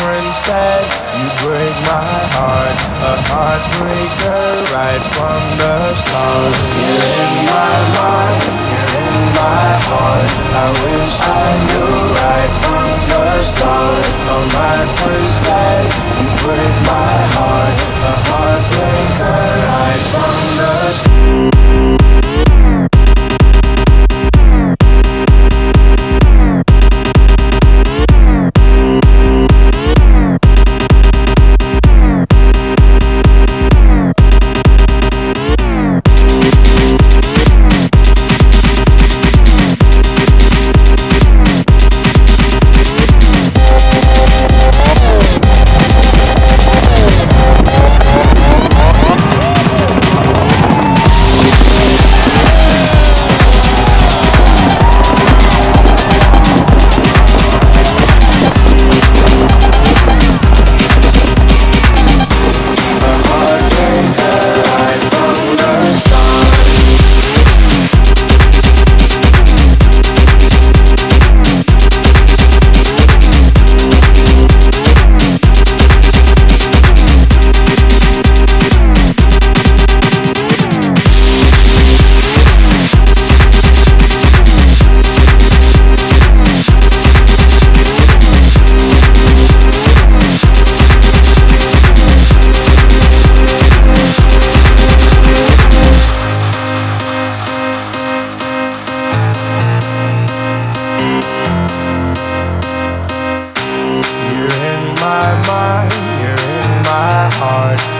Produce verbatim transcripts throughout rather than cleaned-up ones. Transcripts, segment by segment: friend said, you break my heart, a heartbreaker right from the start. You're in my mind, you're in my heart, I wish I knew right from the start. A right friend said, you break my heart, a heartbreaker right from the start.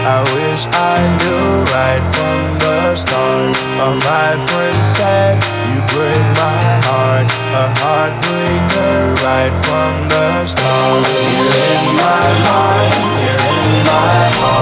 I wish I knew right from the start. A right friend said, you break my heart, a heartbreaker right from the start. You're in my mind, you're in my heart,